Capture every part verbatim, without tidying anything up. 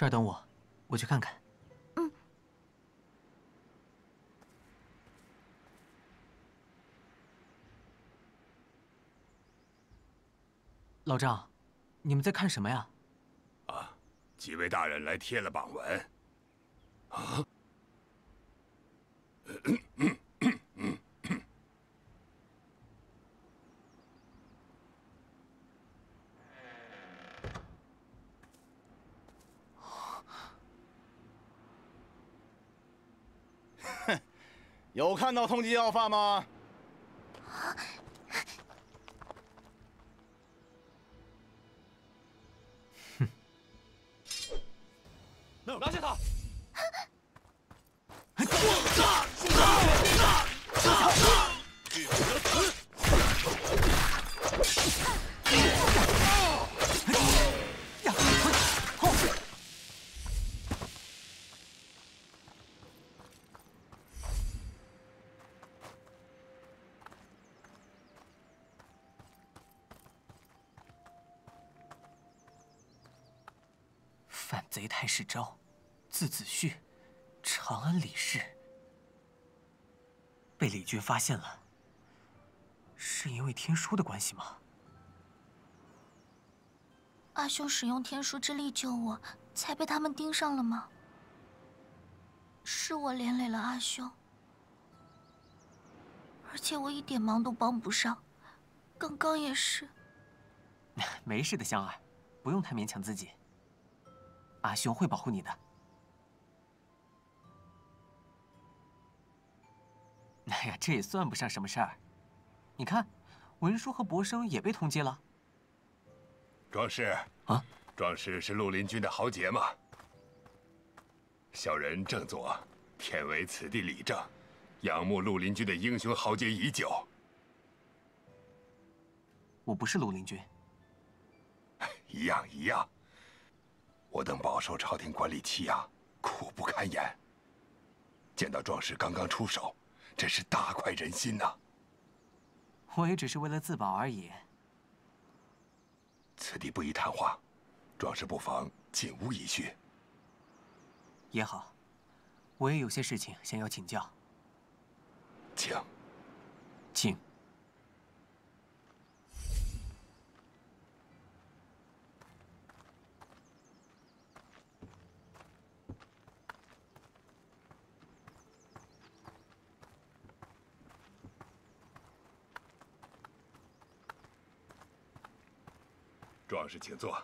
这儿等我，我去看看。嗯。老丈，你们在看什么呀？啊，几位大人来贴了榜文。啊。 有看到通缉要犯吗？哼！拿下他！ 反贼太史昭，字子旭，长安李氏，被李傕发现了，是因为天书的关系吗？阿兄使用天书之力救我，才被他们盯上了吗？是我连累了阿兄，而且我一点忙都帮不上，刚刚也是。没事的，香儿，不用太勉强自己。 阿兄会保护你的。哎呀，这也算不上什么事儿。你看，文书和博生也被通缉了。壮士啊，壮士是绿林军的豪杰嘛。小人郑佐，偏为此地里正，仰慕绿林军的英雄豪杰已久。我不是绿林军。一样一样。 我等饱受朝廷管理欺压，苦不堪言。见到壮士刚刚出手，真是大快人心呐！我也只是为了自保而已。此地不宜谈话，壮士不妨进屋一叙。也好，我也有些事情想要请教。请，请。 壮士，请坐。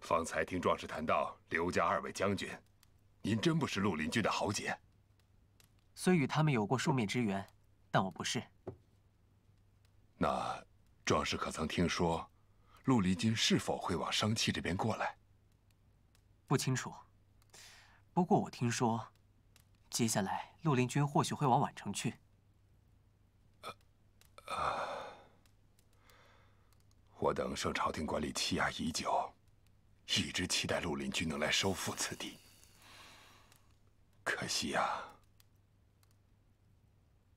方才听壮士谈到刘家二位将军，您真不是绿林军的豪杰。虽与他们有过数面之缘，但我不是。那壮士可曾听说，绿林军是否会往商丘这边过来？ 不清楚，不过我听说，接下来绿林军或许会往宛城去。我等受朝廷管理欺压已久，一直期待绿林军能来收复此地。可惜呀、啊，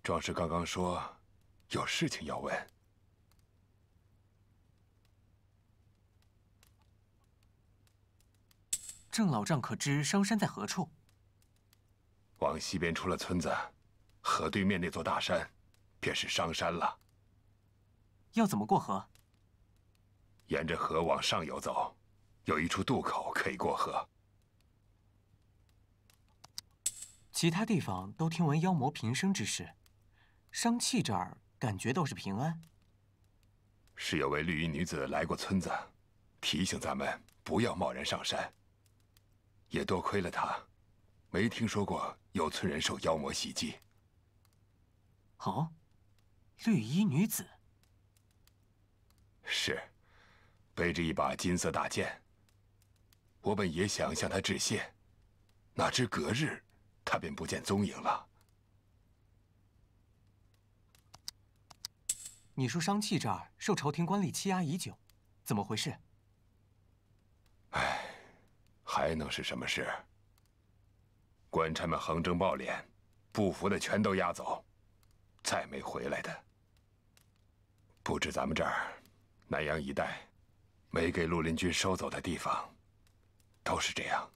壮士刚刚说有事情要问。 郑老丈可知商山在何处？往西边出了村子，河对面那座大山，便是商山了。要怎么过河？沿着河往上游走，有一处渡口可以过河。其他地方都听闻妖魔频生之事，商丘这儿感觉倒是平安。是有位绿衣女子来过村子，提醒咱们不要贸然上山。 也多亏了他，没听说过有村人受妖魔袭击。哦，绿衣女子是背着一把金色大剑。我本也想向她致谢，哪知隔日她便不见踪影了。你说商丘这儿受朝廷官吏欺压已久，怎么回事？唉。 还能是什么事？官差们横征暴敛，不服的全都押走，再没回来的。不止咱们这儿，南阳一带，没给绿林军收走的地方，都是这样。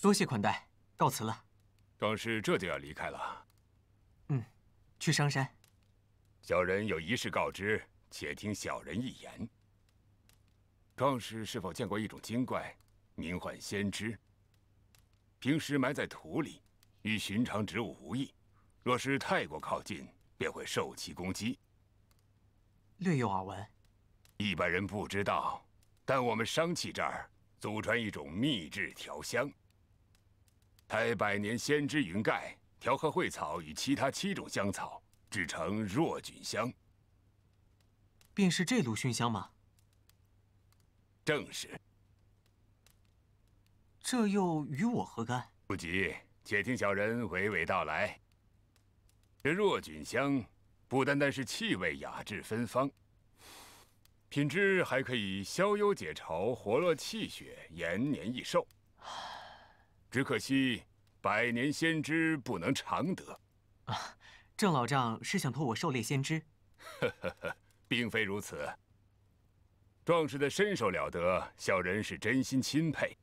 多谢款待，告辞了。壮士这就要离开了。嗯，去商山。小人有一事告知，且听小人一言。壮士是否见过一种精怪，名唤仙芝？平时埋在土里，与寻常植物无异。若是太过靠近，便会受其攻击。略有耳闻。一般人不知道，但我们商气这儿祖传一种秘制调香。 采百年仙芝云盖，调和蕙草与其他七种香草，制成弱菌香。便是这炉熏香吗？正是。这又与我何干？不急，且听小人娓娓道来。这弱菌香不单单是气味雅致芬芳，品质还可以消忧解愁、活络气血、延年益寿。 只可惜，百年仙芝不能常得。啊，郑老丈是想托我狩猎仙芝？呵呵呵，并非如此。壮士的身手了得，小人是真心钦佩。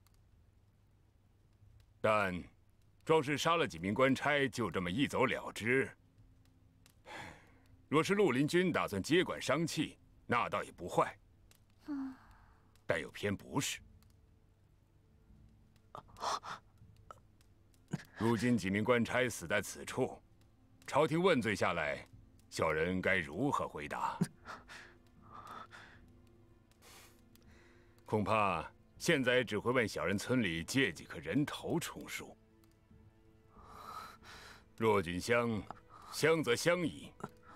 但，壮士杀了几名官差，就这么一走了之。若是绿林军打算接管商气，那倒也不坏。嗯，但又偏不是。啊 如今几名官差死在此处，朝廷问罪下来，小人该如何回答？恐怕现在只会问小人村里借几颗人头充数。弱菌香，香则香矣，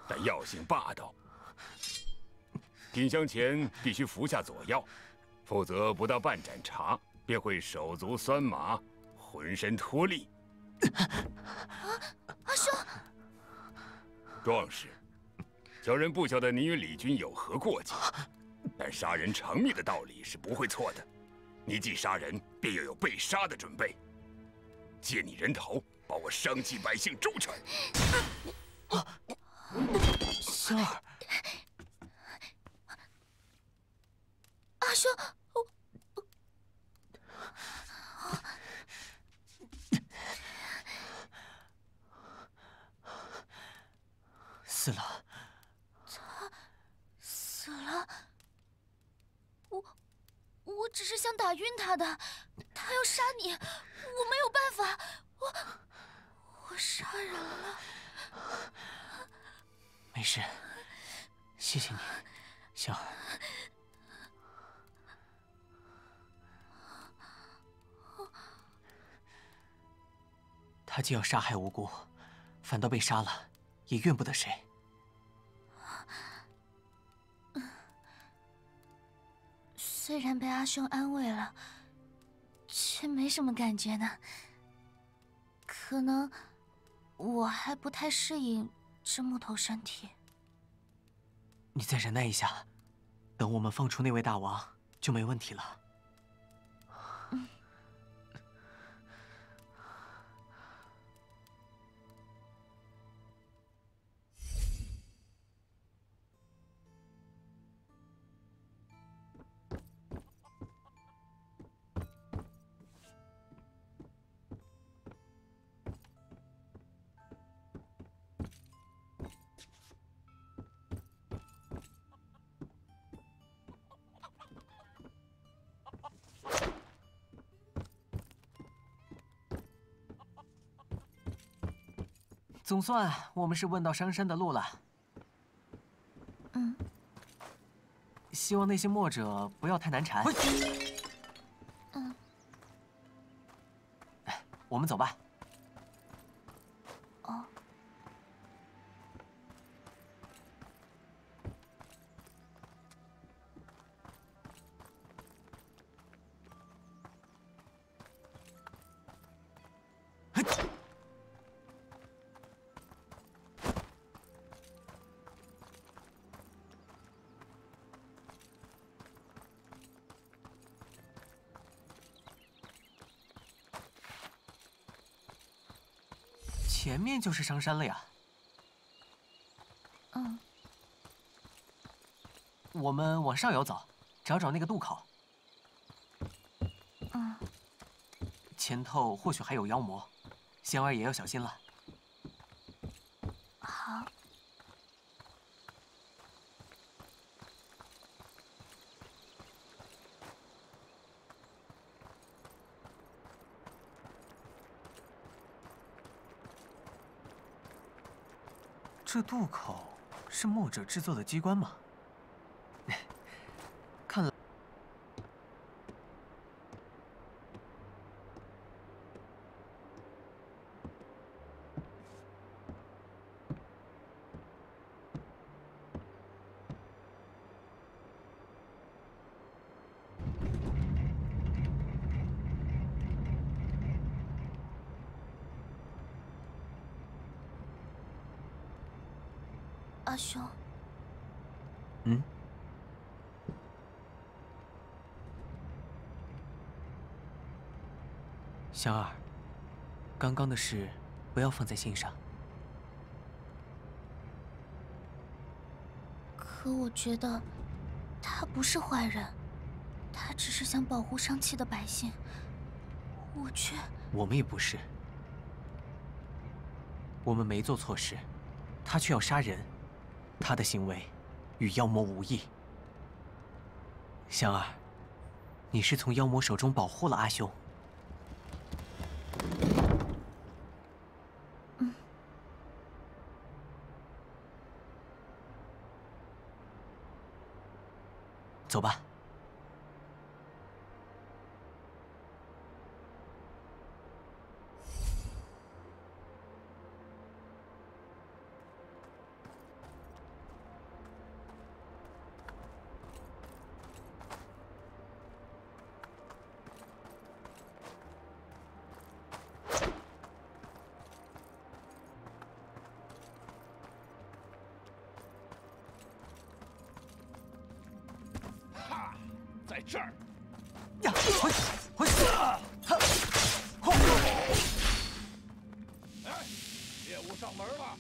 但药性霸道。品香前必须服下佐药，否则不到半盏茶便会手足酸麻。 浑身脱力，啊！阿兄，壮士，小人不晓得你与李军有何过节，但杀人偿命的道理是不会错的。你既杀人，便又有被杀的准备。借你人头，保我商济百姓周全。啊！仙儿，阿兄。 死了，他死了。我我只是想打晕他的，他要杀你，我没有办法，我我杀人了。没事，谢谢你，仙儿。他既要杀害无辜，反倒被杀了，也怨不得谁。 虽然被阿兄安慰了，却没什么感觉呢。可能我还不太适应这木头身体。你再忍耐一下，等我们放出那位大王就没问题了。嗯、总算我们是问到商山的路了。嗯，希望那些墨者不要太难缠。嗯，我们走吧。哦。前面就是商山了呀。嗯。我们往上游走，找找那个渡口。嗯。前头或许还有妖魔，仙儿也要小心了。 这渡口是墨者制作的机关吗？看来阿兄，嗯，香儿，刚刚的事不要放在心上。可我觉得他不是坏人，他只是想保护伤气的百姓，我却……我们也不是，我们没做错事，他却要杀人。 他的行为与妖魔无异。香儿，你是从妖魔手中保护了阿兄。嗯。走吧。这儿呀！回回去！哎，猎物上门了！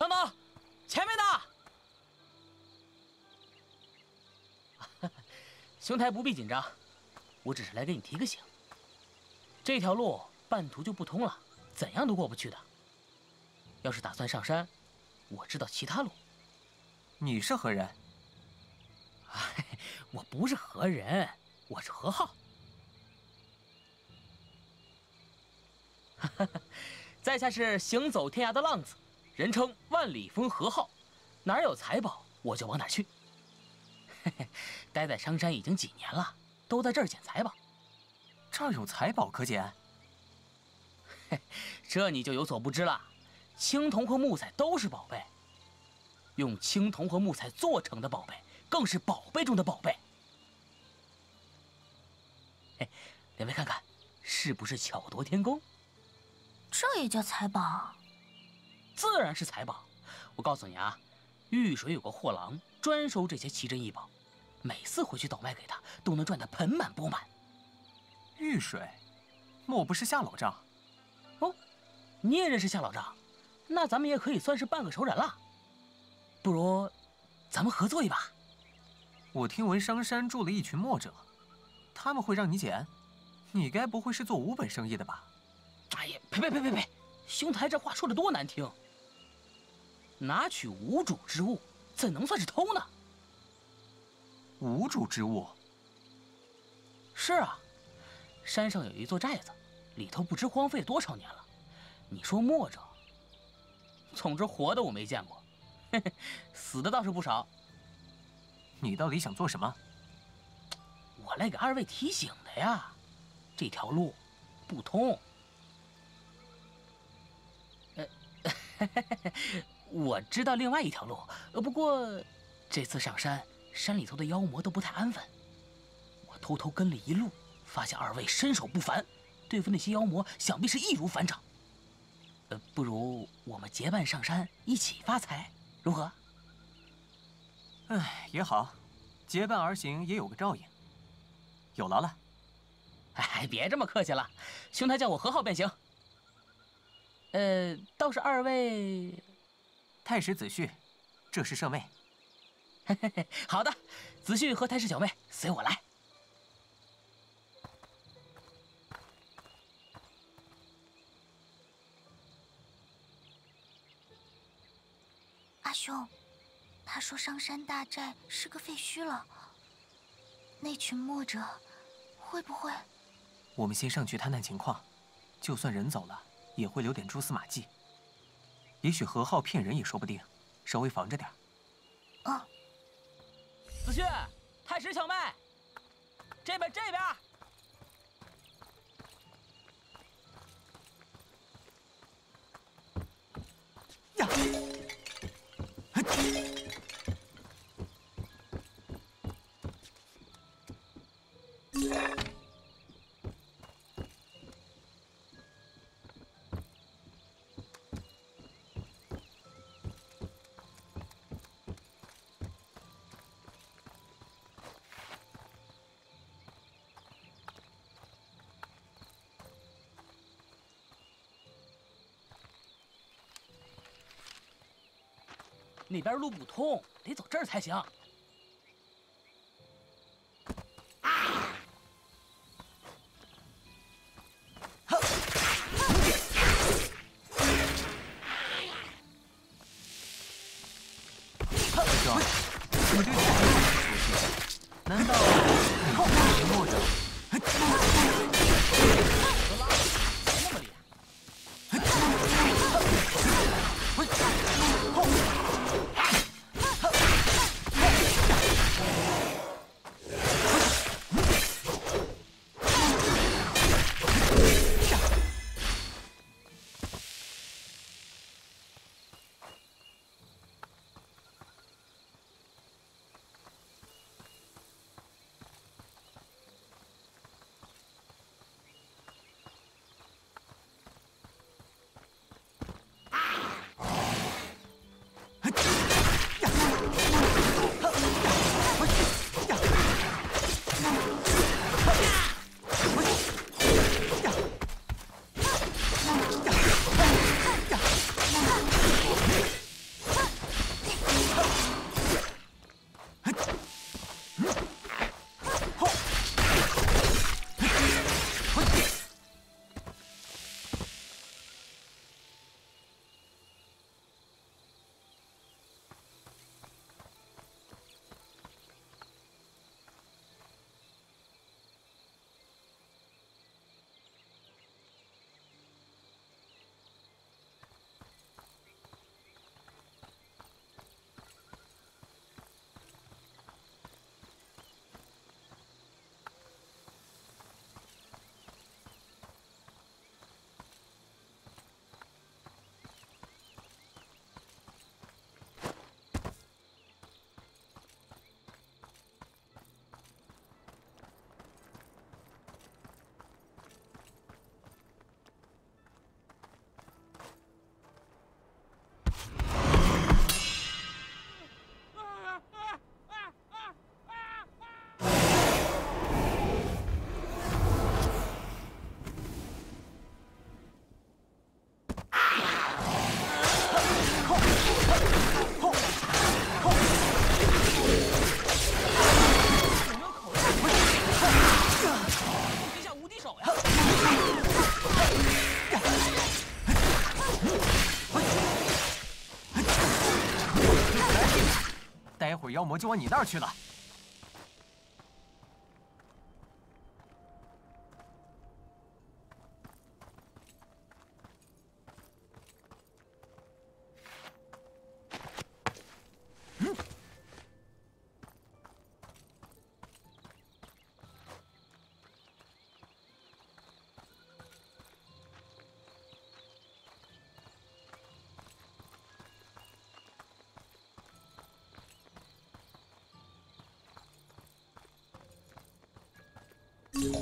等等，前面的，兄台不必紧张，我只是来给你提个醒。这条路半途就不通了，怎样都过不去的。要是打算上山，我知道其他路。你是何人？哎，我不是何人，我是何浩。在下是行走天涯的浪子。 人称万里风何浩，哪儿有财宝我就往哪儿去。嘿嘿，待在商山已经几年了，都在这儿捡财宝。这儿有财宝可捡？嘿，这你就有所不知了。青铜和木材都是宝贝，用青铜和木材做成的宝贝更是宝贝中的宝贝。嘿，两位看看，是不是巧夺天工？这也叫财宝？ 自然是财宝，我告诉你啊，玉水有个货郎专收这些奇珍异宝，每次回去倒卖给他，都能赚得盆满钵满。玉水，莫不是夏老丈？哦，你也认识向老丈，那咱们也可以算是半个熟人了。不如，咱们合作一把。我听闻商山住了一群墨者，他们会让你解安，你该不会是做无本生意的吧？哎呀，呸呸呸呸呸！兄台这话说的多难听。拿取无主之物，怎能算是偷呢？无主之物？是啊，山上有一座寨子，里头不知荒废多少年了。 你说墨者，总之活的我没见过，嘿嘿，死的倒是不少。你到底想做什么？我来给二位提醒的呀，这条路不通。呃，我知道另外一条路，不过这次上山，山里头的妖魔都不太安分。我偷偷跟了一路，发现二位身手不凡，对付那些妖魔，想必是易如反掌。 不如我们结伴上山，一起发财，如何？哎，也好，结伴而行也有个照应。有劳了。哎，别这么客气了，兄台叫我何号便行。呃，倒是二位，太史子旭，这是舍妹。嘿嘿嘿，好的，子旭和太史小妹随我来。 大兄，他说商山大寨是个废墟了。那群墨者会不会？我们先上去探探情况，就算人走了，也会留点蛛丝马迹。也许何浩骗人也说不定，稍微防着点。啊！子旭，太史小妹，这边这边。呀！ 那边路不通，得走这儿才行。啊！兄，你对这条路不熟悉，难道你不是墨者？都拉倒，别那么厉害。 后。鬼妖魔就往你那儿去了。嗯、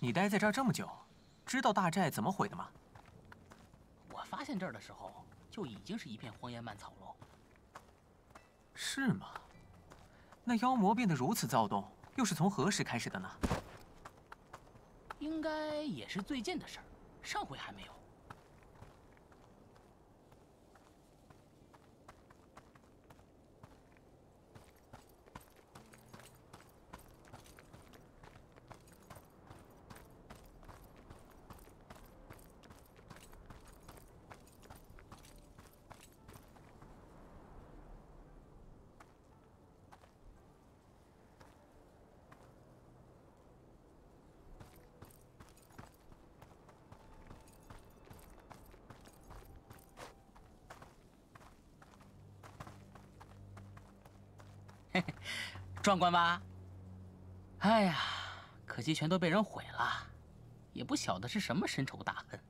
你待在这儿这么久，知道大寨怎么毁的吗？我发现这儿的时候，就已经是一片荒烟蔓草喽。是吗？那妖魔变得如此躁动，又是从何时开始的呢？应该也是最近的事儿，上回还没有。壮观吧？哎呀，可惜全都被人毁了，也不晓得是什么深仇大恨。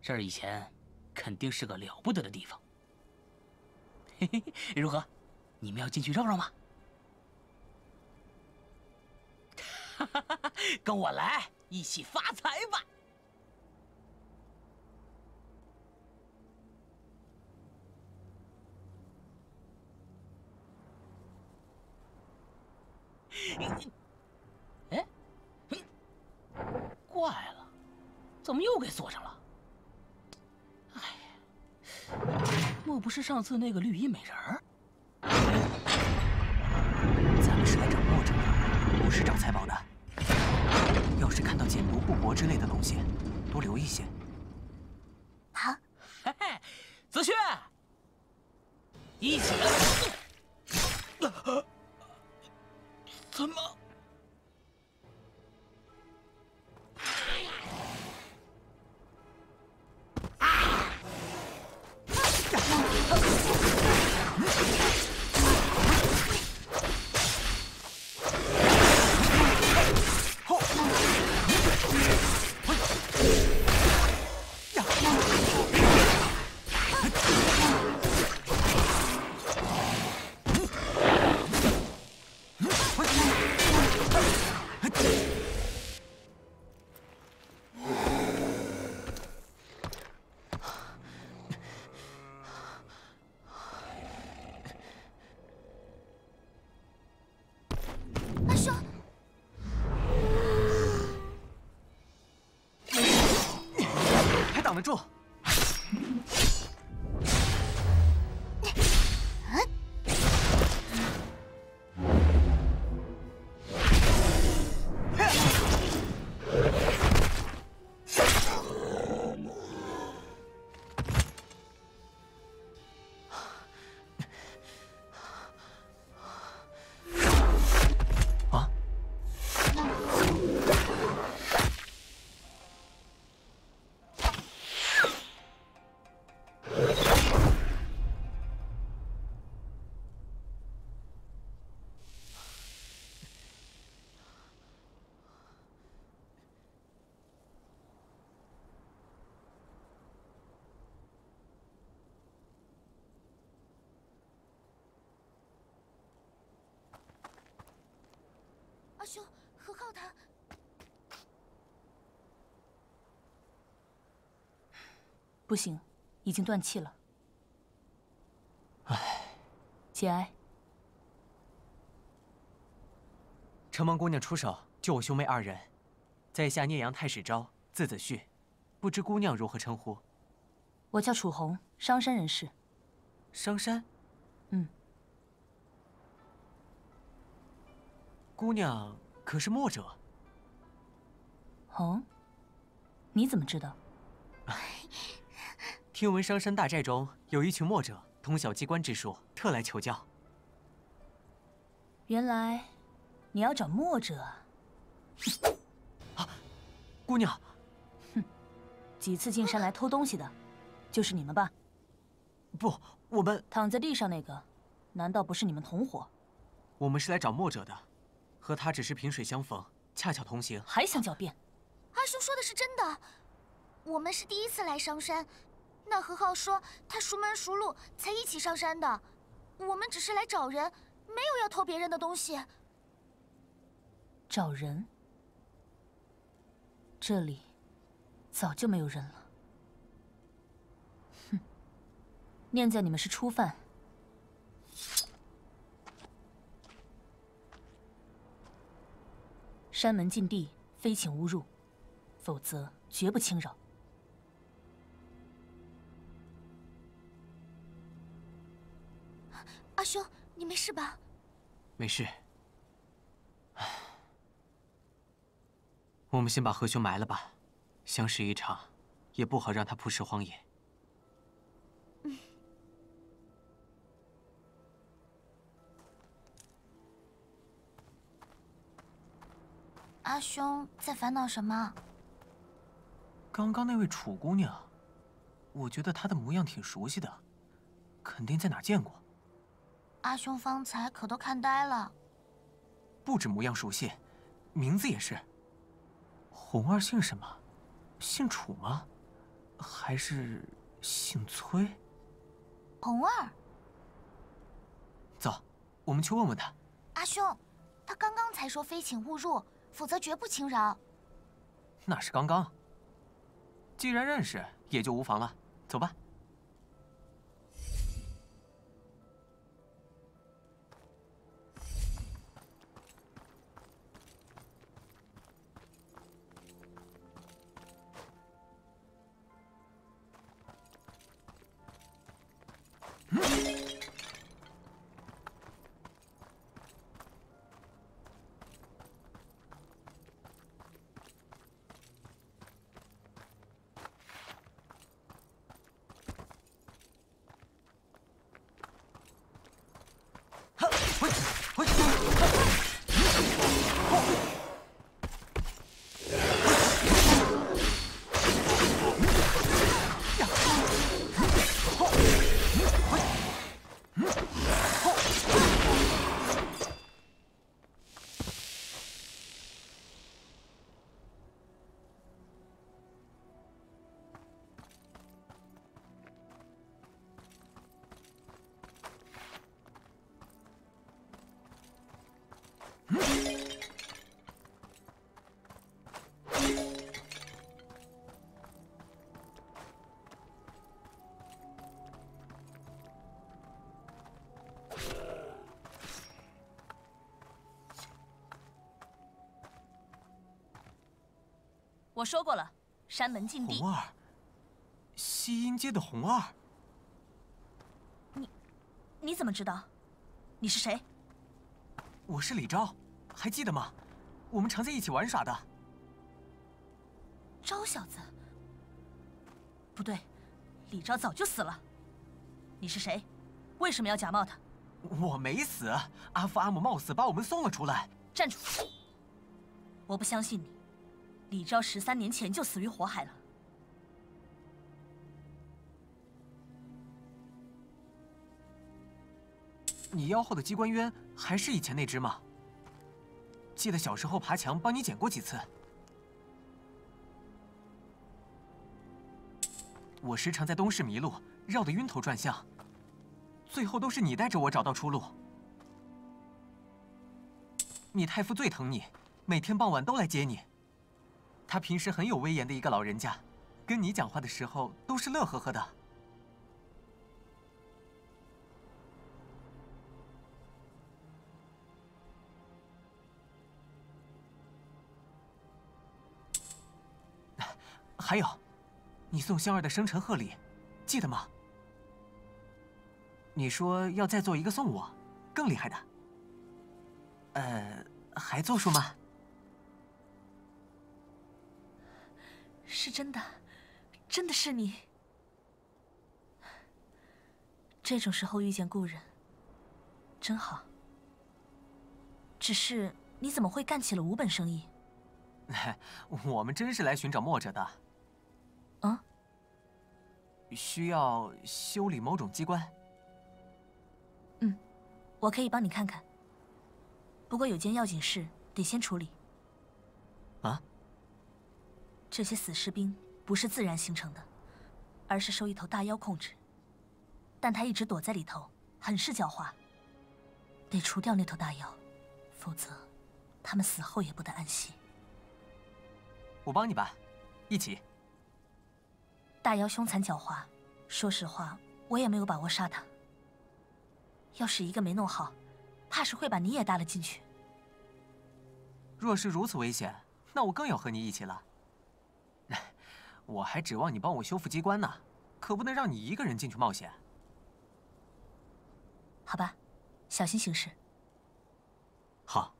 这儿以前肯定是个了不得的地方。嘿嘿，如何？你们要进去绕绕吗？哈哈哈！跟我来，一起发财吧！ 哎，怪了，怎么又给锁上了？哎呀，莫不是上次那个绿衣美人儿？咱们是来找墨者的，不是找财宝的。要是看到简牍、布帛之类的东西，多留意些。好，嘿嘿，子萱，一起来。啊 怎么？住！啊！阿兄，何浩他？不行，已经断气了。节哀。承蒙姑娘出手救我兄妹二人，在下聂阳太史昭，字子旭，不知姑娘如何称呼？我叫楚红，商山人士。商山？嗯。姑娘可是墨者？红、哦，你怎么知道？听闻商山大寨中有一群墨者，通晓机关之术，特来求教。原来你要找墨者啊！啊，姑娘，哼，几次进山来偷东西的，就是你们吧？不，我们躺在地上那个，难道不是你们同伙？我们是来找墨者的，和他只是萍水相逢，恰巧同行。还想狡辩？阿兄说的是真的。 我们是第一次来商山，那何浩说他熟门熟路才一起上山的。我们只是来找人，没有要偷别人的东西。找人？这里早就没有人了。哼，念在你们是初犯。山门禁地，非请勿入，否则绝不轻饶。 阿兄，你没事吧？没事。我们先把何兄埋了吧，相识一场，也不好让他曝尸荒野。嗯。阿兄在烦恼什么？刚刚那位楚姑娘，我觉得她的模样挺熟悉的，肯定在哪见过。 阿兄方才可都看呆了，不止模样熟悉，名字也是。红儿姓什么？姓楚吗？还是姓崔？红儿。走，我们去问问他。阿兄，他刚刚才说非请勿入，否则绝不轻饶。那是刚刚。既然认识，也就无妨了。走吧。 我说过了，山门禁地。红儿，西阴街的红儿。你，你怎么知道？你是谁？我是李昭，还记得吗？我们常在一起玩耍的。昭小子，不对，李昭早就死了。你是谁？为什么要假冒他？我没死，阿父阿母冒死把我们送了出来。站住！我不相信你。 李昭十三年前就死于火海了。你腰后的机关鸢还是以前那只吗？记得小时候爬墙帮你捡过几次。我时常在东市迷路，绕得晕头转向，最后都是你带着我找到出路。你太父最疼你，每天傍晚都来接你。 他平时很有威严的一个老人家，跟你讲话的时候都是乐呵呵的。还有，你送香儿的生辰贺礼，记得吗？你说要再做一个送我，更厉害的。呃，还作数吗？是真的，真的是你。这种时候遇见故人，真好。只是你怎么会干起了武本生意？我们真是来寻找墨者的。啊？需要修理某种机关。 嗯，我可以帮你看看。不过有件要紧事得先处理。啊？这些死士兵不是自然形成的，而是受一头大妖控制。但他一直躲在里头，很是狡猾。得除掉那头大妖，否则他们死后也不得安息。我帮你吧，一起。大妖凶残狡猾，说实话，我也没有把握杀他。 要是一个没弄好，怕是会把你也搭了进去。若是如此危险，那我更要和你一起了。我还指望你帮我修复机关呢，可不能让你一个人进去冒险。好吧，小心行事。好。